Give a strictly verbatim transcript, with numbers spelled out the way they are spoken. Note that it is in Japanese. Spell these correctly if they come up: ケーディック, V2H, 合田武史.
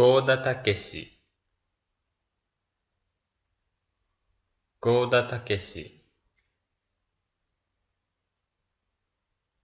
合田武史合田武史